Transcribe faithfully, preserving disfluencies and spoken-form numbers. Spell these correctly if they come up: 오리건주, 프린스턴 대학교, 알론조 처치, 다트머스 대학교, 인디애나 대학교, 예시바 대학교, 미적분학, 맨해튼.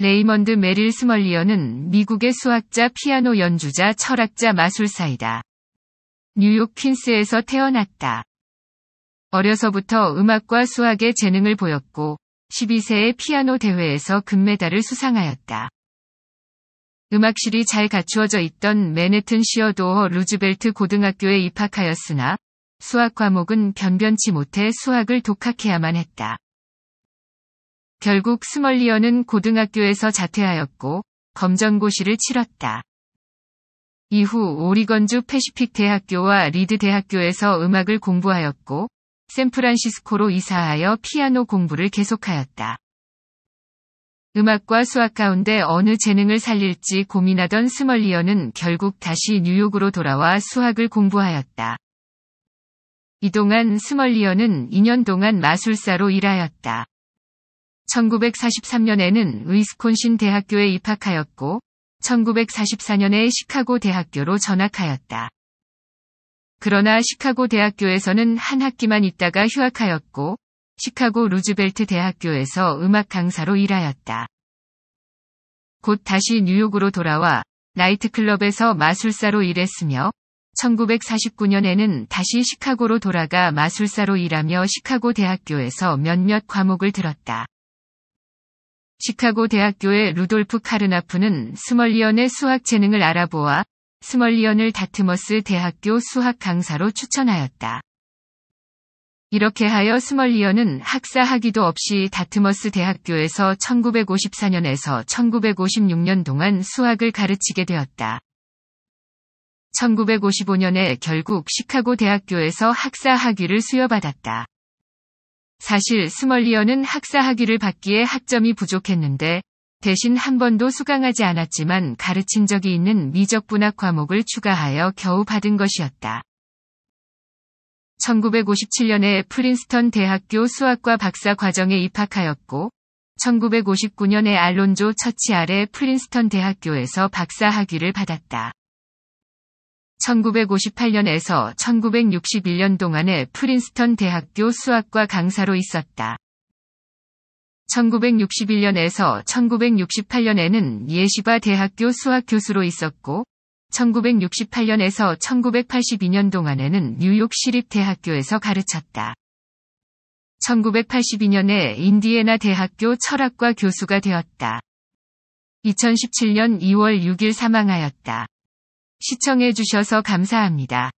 레이먼드 메릴 스멀리어는 미국의 수학자, 피아노 연주자, 철학자, 마술사이다. 뉴욕 퀸스에서 태어났다. 어려서부터 음악과 수학에 재능을 보였고 십이 세의 피아노 대회에서 금메달을 수상하였다. 음악실이 잘 갖추어져 있던 맨해튼 시어도어 루즈벨트 고등학교에 입학하였으나 수학 과목은 변변치 못해 수학을 독학해야만 했다. 결국 스멀리어는 고등학교에서 자퇴하였고 검정고시를 치렀다. 이후 오리건주 패시픽 대학교와 리드 대학교에서 음악을 공부하였고 샌프란시스코로 이사하여 피아노 공부를 계속하였다. 음악과 수학 가운데 어느 재능을 살릴지 고민하던 스멀리어는 결국 다시 뉴욕으로 돌아와 수학을 공부하였다. 이동안 스멀리어는 이 년 동안 마술사로 일하였다. 천구백사십삼 년에는 위스콘신 대학교에 입학하였고 천구백사십사 년에 시카고 대학교로 전학하였다. 그러나 시카고 대학교에서는 한 학기만 있다가 휴학하였고 시카고 루즈벨트 대학교에서 음악 강사로 일하였다. 곧 다시 뉴욕으로 돌아와 나이트클럽에서 마술사로 일했으며 천구백사십구 년에는 다시 시카고로 돌아가 마술사로 일하며 시카고 대학교에서 몇몇 과목을 들었다. 시카고 대학교의 루돌프 카르나프는 스멀리언의 수학 재능을 알아보아 스멀리언을 다트머스 대학교 수학 강사로 추천하였다. 이렇게 하여 스멀리언은 학사학위도 없이 다트머스 대학교에서 천구백오십사 년에서 천구백오십육 년 동안 수학을 가르치게 되었다. 천구백오십오 년에 결국 시카고 대학교에서 학사학위를 수여받았다. 사실 스멀리어는 학사학위를 받기에 학점이 부족했는데 대신 한 번도 수강하지 않았지만 가르친 적이 있는 미적분학 과목을 추가하여 겨우 받은 것이었다. 천구백오십칠 년에 프린스턴 대학교 수학과 박사 과정에 입학하였고 천구백오십구 년에 알론조 처치 아래 프린스턴 대학교에서 박사학위를 받았다. 천구백오십팔 년에서 천구백육십일 년 동안에 프린스턴 대학교 수학과 강사로 있었다. 천구백육십일 년에서 천구백육십팔 년에는 예시바 대학교 수학 교수로 있었고, 천구백육십팔 년에서 천구백팔십이 년 동안에는 뉴욕 시립 대학교에서 가르쳤다. 천구백팔십이 년에 인디애나 대학교 철학과 교수가 되었다. 이천십칠 년 이 월 육 일 사망하였다. 시청해주셔서 감사합니다.